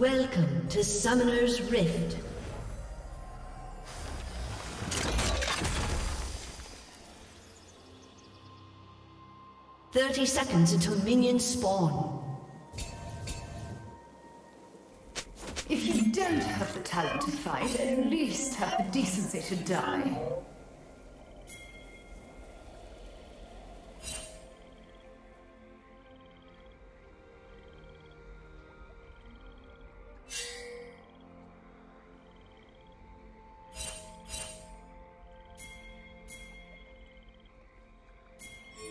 Welcome to Summoner's Rift. Thirty seconds until minions spawn. If you don't have the talent to fight, at least have the decency to die.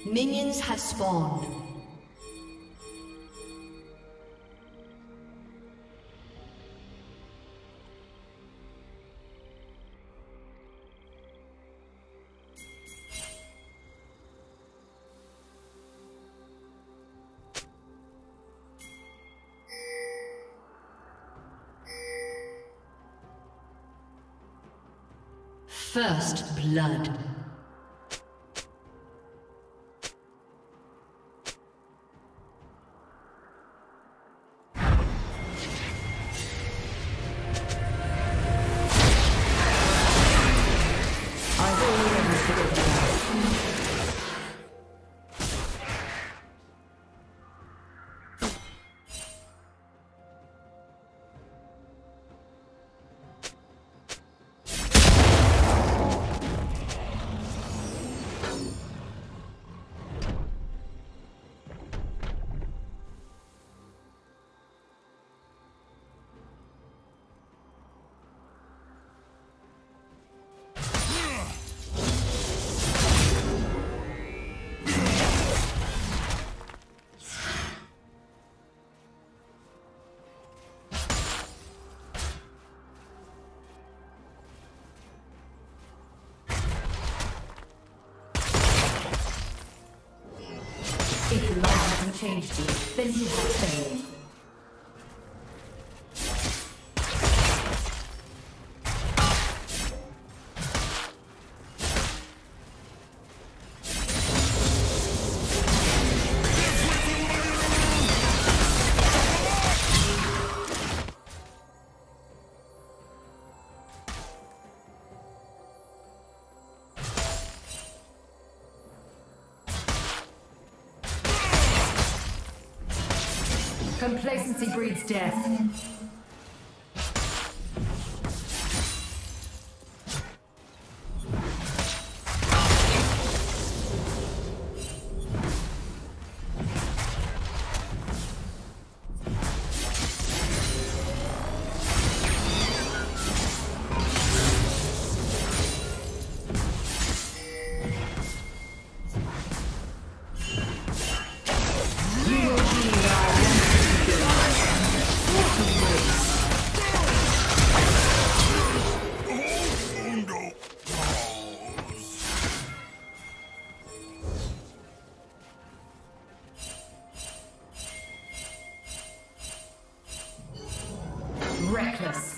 Minions have spawned. First blood. Changed you, then you have failed. Complacency breeds death. Reckless.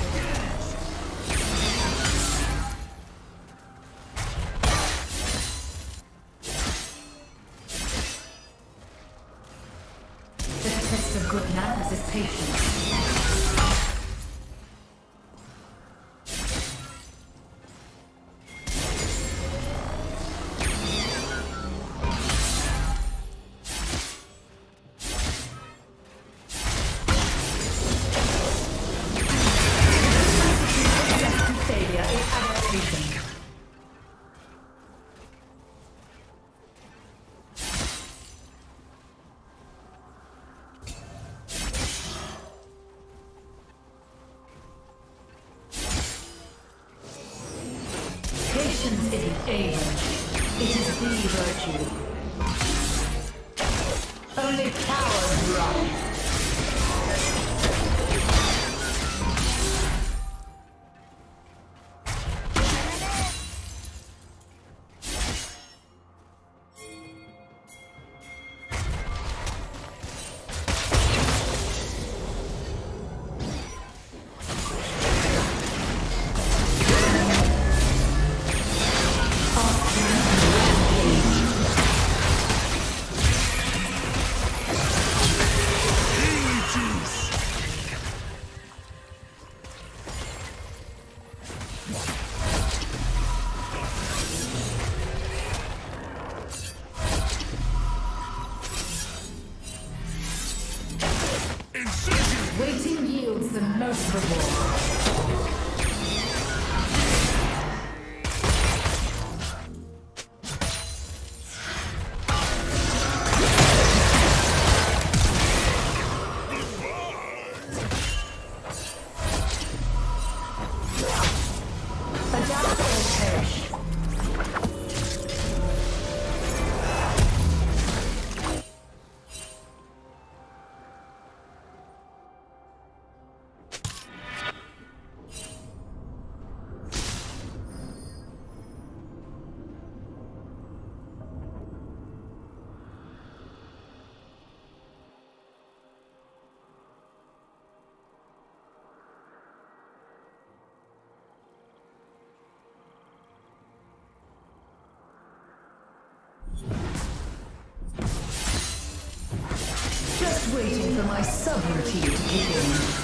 Just waiting for my summoner team to kick in.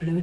Blue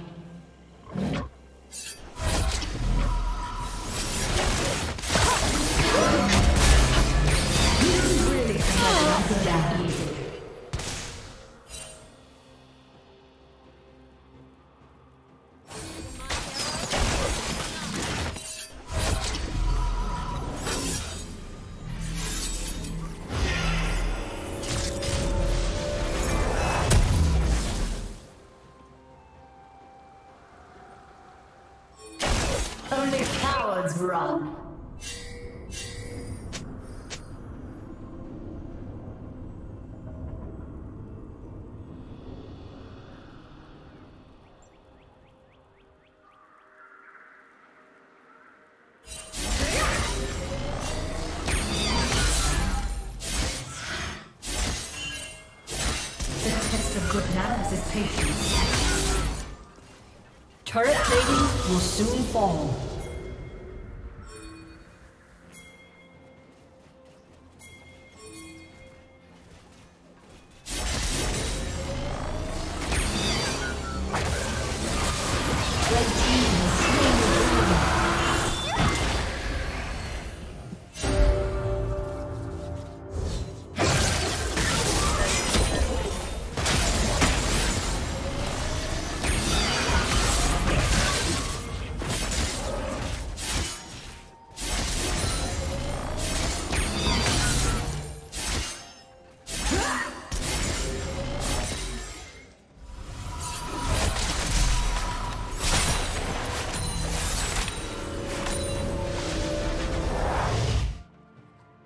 Run. The test of good manners is patience. Turret plating will soon fall.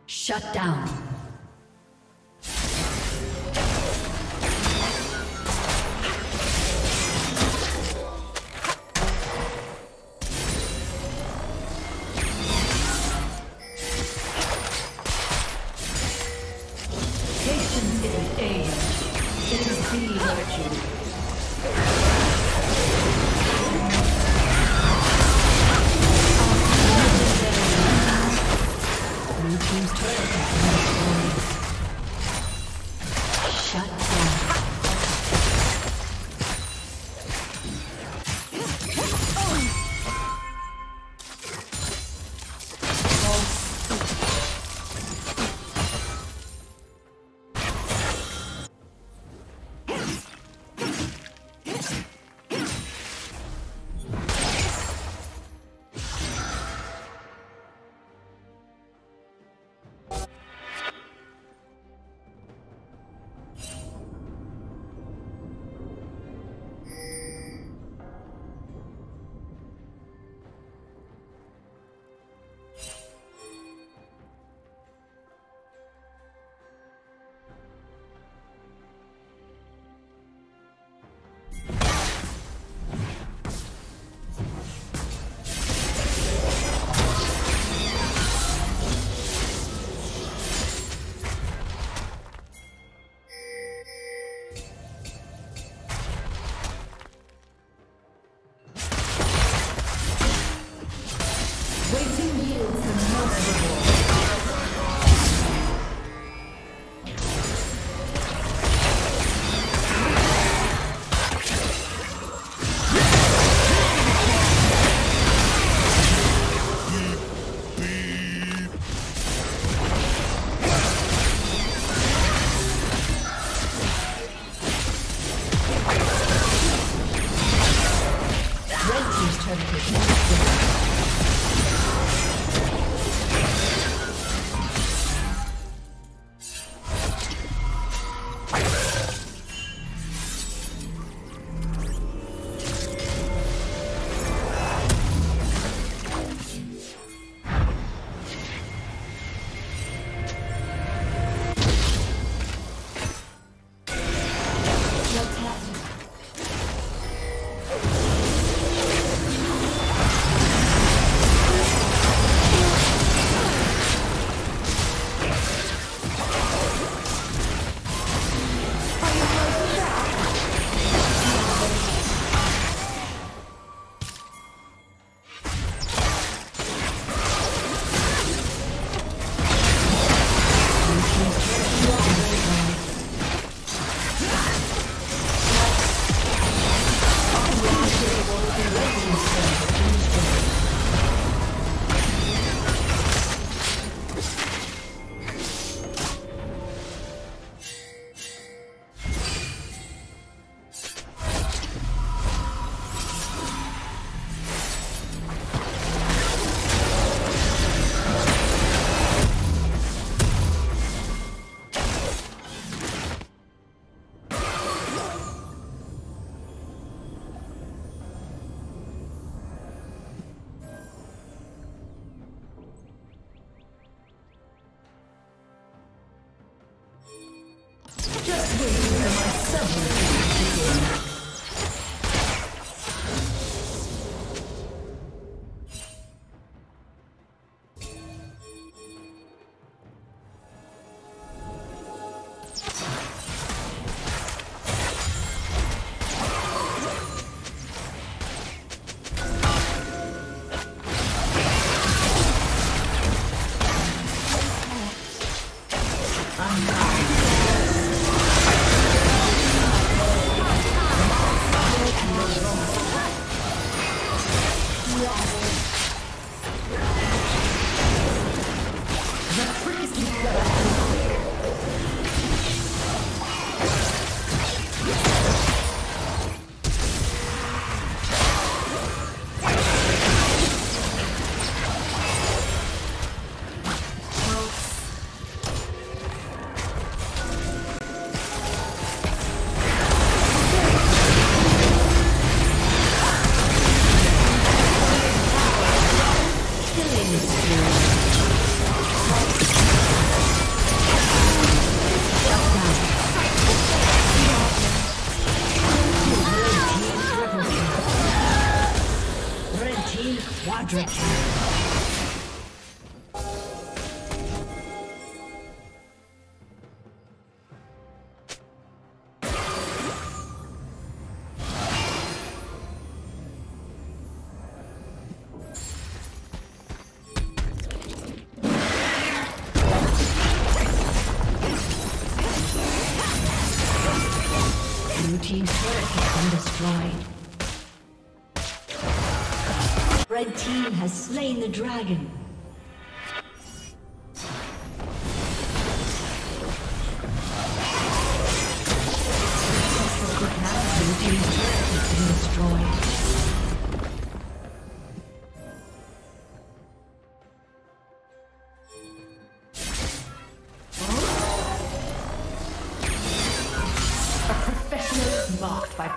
Shut down. Blue team's turret has been destroyed. Red team has slain the dragon. Blue team's turret has been destroyed.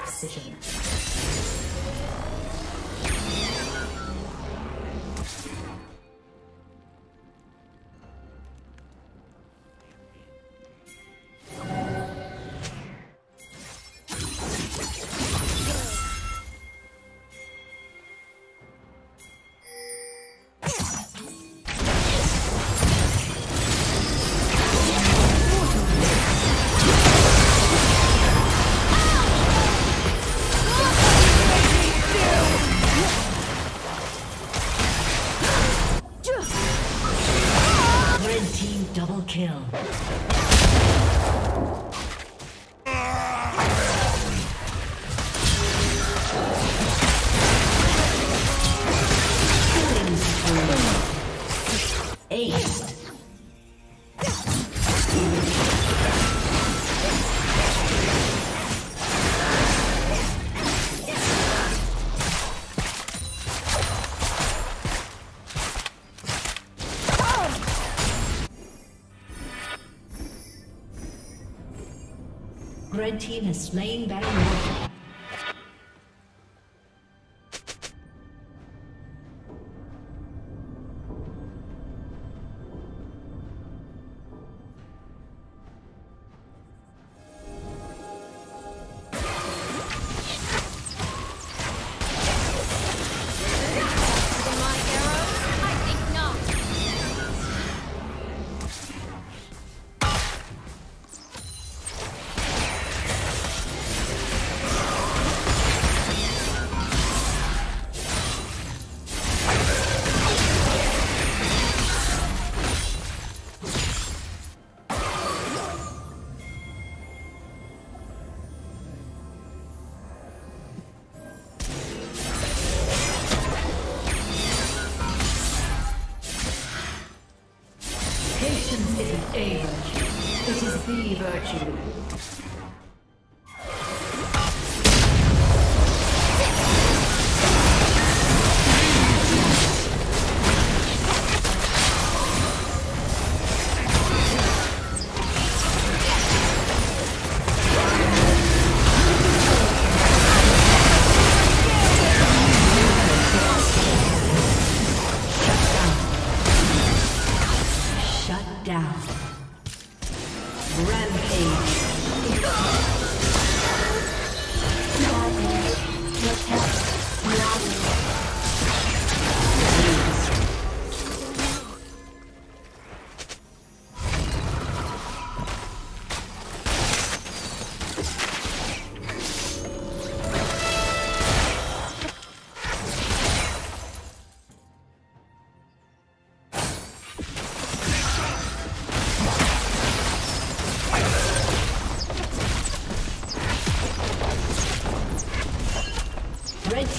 Decision. Red team has slain Baron Nashor.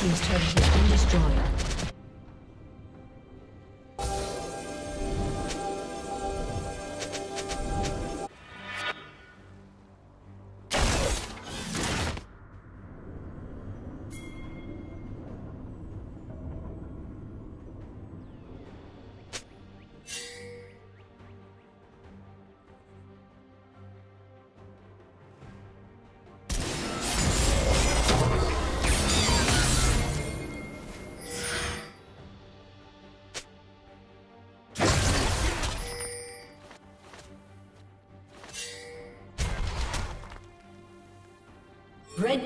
team's turret has been destroyed. Red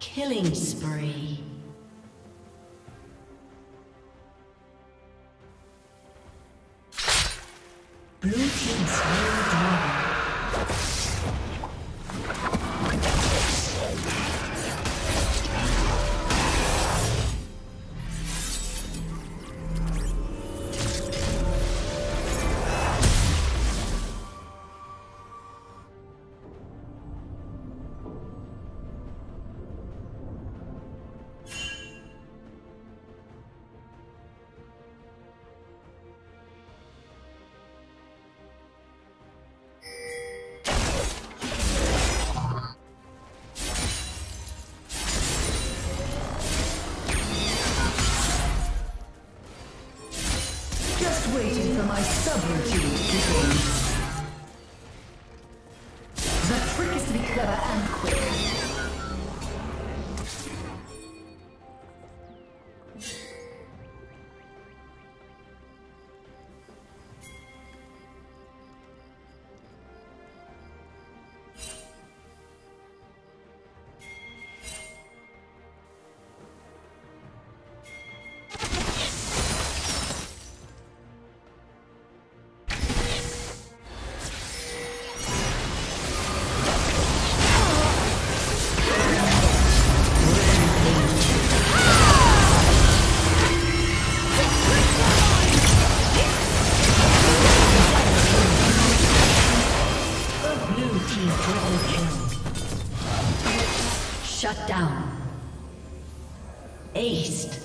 Killing spree. Blue team slain dragon. Waiting for my sovereignty to begin. The trick is to be clever and quick. Shut down. Aced.